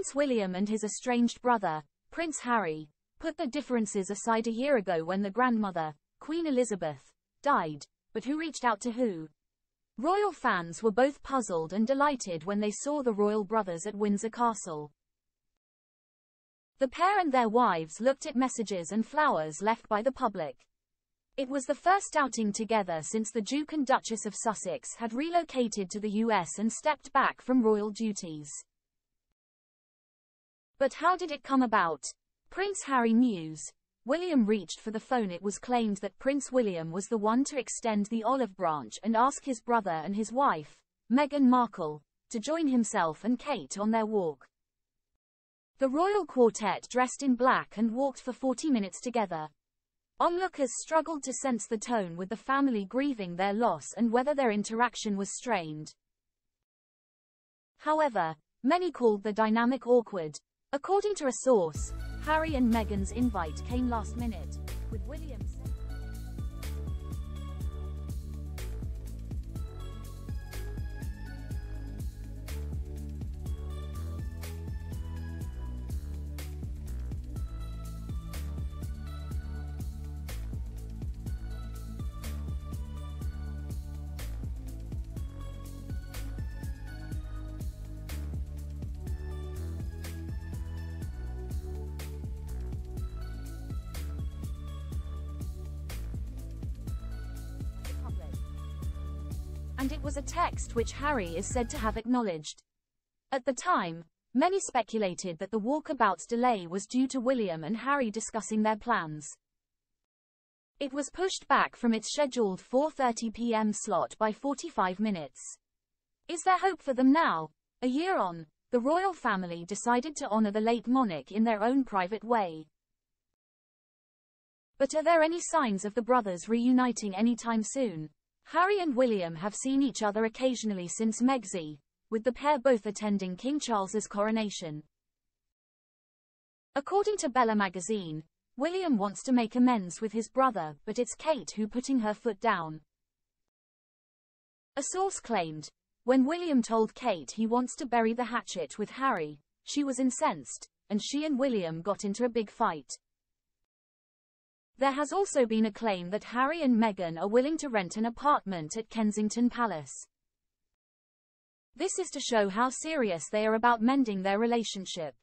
Prince William and his estranged brother, Prince Harry, put their differences aside a year ago when the grandmother, Queen Elizabeth, died, but who reached out to who? Royal fans were both puzzled and delighted when they saw the royal brothers at Windsor Castle. The pair and their wives looked at messages and flowers left by the public. It was the first outing together since the Duke and Duchess of Sussex had relocated to the US and stepped back from royal duties. But how did it come about? Prince Harry news. William reached for the phone. It was claimed that Prince William was the one to extend the olive branch and ask his brother and his wife, Meghan Markle, to join himself and Kate on their walk. The royal quartet dressed in black and walked for 40 minutes together. Onlookers struggled to sense the tone, with the family grieving their loss and whether their interaction was strained. However, many called the dynamic awkward. According to a source, Harry and Meghan's invite came last minute, with William saying, and it was a text which Harry is said to have acknowledged. At the time, many speculated that the walkabout's delay was due to William and Harry discussing their plans. It was pushed back from its scheduled 4:30 p.m. slot by 45 minutes. Is there hope for them now? A year on, the royal family decided to honor the late monarch in their own private way. But are there any signs of the brothers reuniting anytime soon? Harry and William have seen each other occasionally since Megxit, with the pair both attending King Charles's coronation. According to Bella magazine, William wants to make amends with his brother, but it's Kate who's putting her foot down. A source claimed, when William told Kate he wants to bury the hatchet with Harry, she was incensed, and she and William got into a big fight. There has also been a claim that Harry and Meghan are willing to rent an apartment at Kensington Palace. This is to show how serious they are about mending their relationship.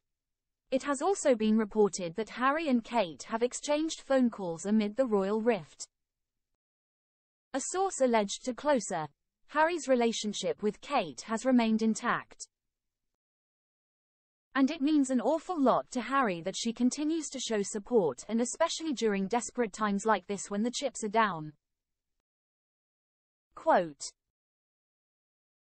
It has also been reported that Harry and Kate have exchanged phone calls amid the royal rift. A source alleged to Closer, Harry's relationship with Kate has remained intact. And it means an awful lot to Harry that she continues to show support, and especially during desperate times like this when the chips are down. Quote.